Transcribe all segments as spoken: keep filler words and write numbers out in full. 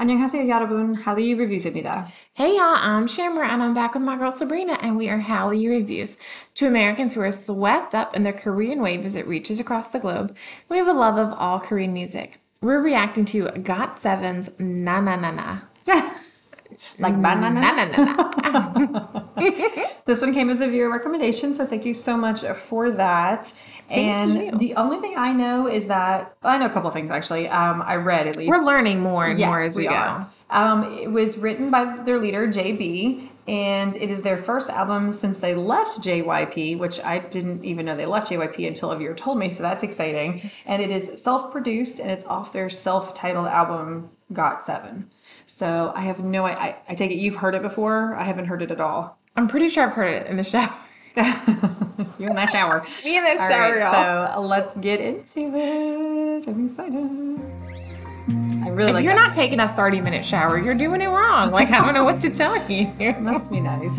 안녕하세요 여러분, Hallyu Reviews입니다. Hey y'all, I'm Shamra and I'm back with my girl Sabrina and we are Hallyu Reviews, two Americans who are swept up in the Korean wave as it reaches across the globe. We have a love of all Korean music. We're reacting to got seven's Nanana. Like banana? Nanana. This one came as a viewer recommendation, so thank you so much for that. Thank and you. The only thing I know is that, well, I know a couple things actually. Um, I read at least. We're learning more and yeah, more as we, we go. Are. Um, it was written by their leader, J B, and it is their first album since they left J Y P, which I didn't even know they left J Y P until a viewer told me, so that's exciting. And it is self-produced, and it's off their self-titled album, got seven. So I have no idea. I, I take it you've heard it before. I haven't heard it at all. I'm pretty sure I've heard it in the shower. You in that shower. Me in that all shower, right, y'all. So let's get into it. I'm excited. I really if like you're that. Not taking a thirty minute shower, you're doing it wrong. Like, I don't know what to tell you. It must be nice.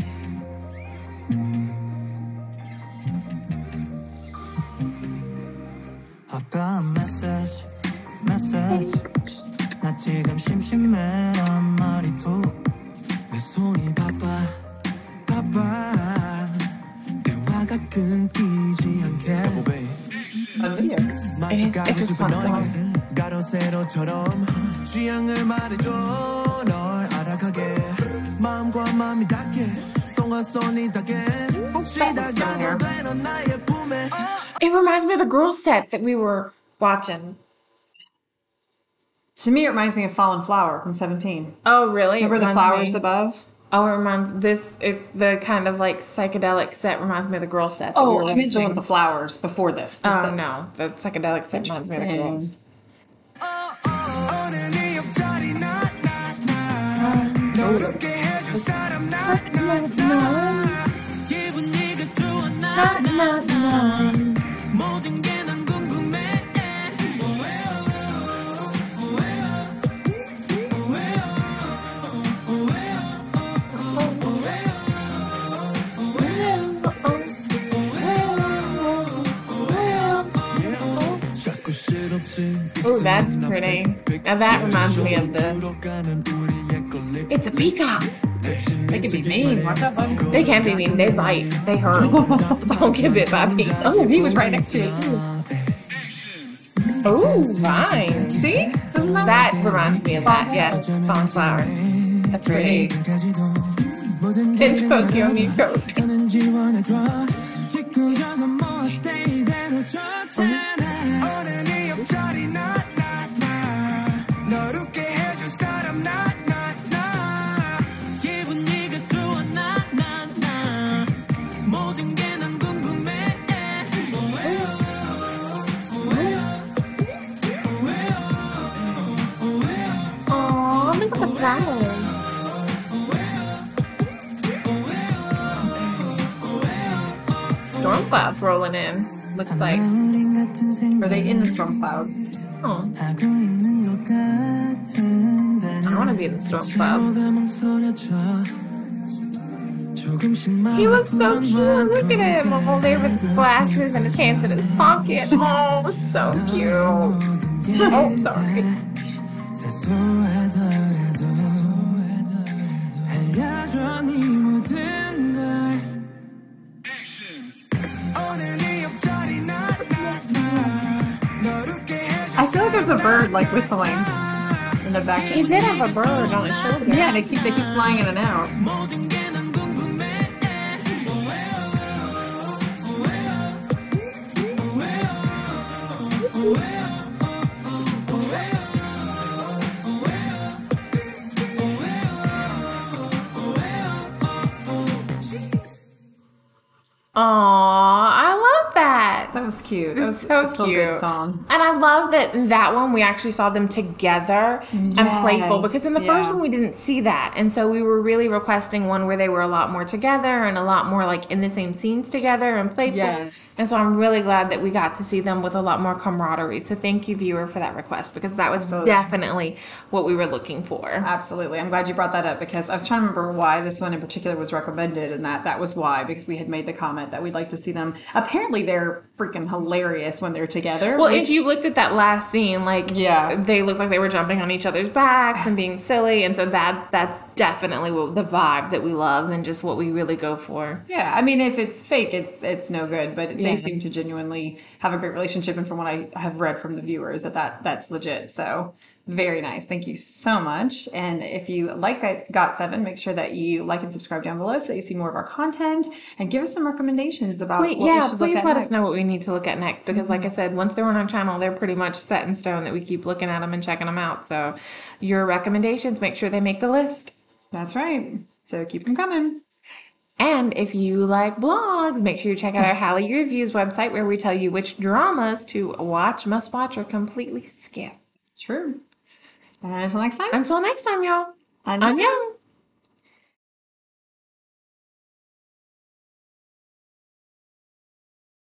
I've got a message. Message. 나 지금 심심해 난 말이도 내 손이 바빠 바빠 대화가 끊기지 않게 마주가기 싶은 너에게 가로세로처럼 취향을 말해줘 널 알아가게 마음과 마음이 닿게 손과 손이 닿게 시달려도 돼 넌 나의 품에 It reminds me of the girl set that we were watching. To me, it reminds me of Fallen Flower from Seventeen. Oh, really? Remember the flowers me. above? Oh, it reminds this it, the kind of like psychedelic set reminds me of the girl set. Oh, we I meant doing the flowers before this. this oh thing. no, the psychedelic set reminds me of the girls. Oh, oh, oh, Oh, that's pretty. Now that reminds me of the... It's a peacock. They can be mean. Watch out, buddy. They can be mean. They bite. They hurt. Don't give it, Bobby. Oh, he was right next to you. Oh, fine. See? That reminds me of that. Yes, Fallen Flower. That's pretty. It's Pokemon Nico. Storm clouds rolling in, looks like. Are they in the storm cloud? Oh. I want to be in the storm cloud. He looks so cute. Look at him all day with glasses and his hands in his pocket. Oh, so cute. Oh, sorry. I feel like there's a bird like whistling in the background. He did have a bird on his shoulder. Yeah, they keep they keep flying in and out. Ooh. Aww, I love that. That was cute. That was so cute. Good song. And I love that in that one we actually saw them together yes. and playful because in the yeah. first one we didn't see that. And so we were really requesting one where they were a lot more together and a lot more like in the same scenes together and playful. Yes. And so I'm really glad that we got to see them with a lot more camaraderie. So thank you, viewer, for that request because that was Absolutely. definitely what we were looking for. Absolutely. I'm glad you brought that up because I was trying to remember why this one in particular was recommended and that that was why because we had made the comment that we'd like to see them. Apparently, they're freaking hilarious when they're together. Well, which, if you looked at that last scene, like, yeah, they looked like they were jumping on each other's backs and being silly, and so that that's definitely what, the vibe that we love and just what we really go for. Yeah, I mean, if it's fake, it's it's no good, but yeah. They seem to genuinely have a great relationship, and from what I have read from the viewers, that, that that's legit, so... Very nice. Thank you so much. And if you like got seven, make sure that you like and subscribe down below so that you see more of our content, and give us some recommendations about Wait, what yeah, we should look at next. Please let us know what we need to look at next, because mm-hmm. like I said, once they're on our channel, they're pretty much set in stone that we keep looking at them and checking them out. So your recommendations, make sure they make the list. That's right. So keep them coming. And if you like blogs, make sure you check out our Hallyu Reviews website, where we tell you which dramas to watch, must watch, or completely skip. True. And until next time. Until next time, y'all. Annyeong.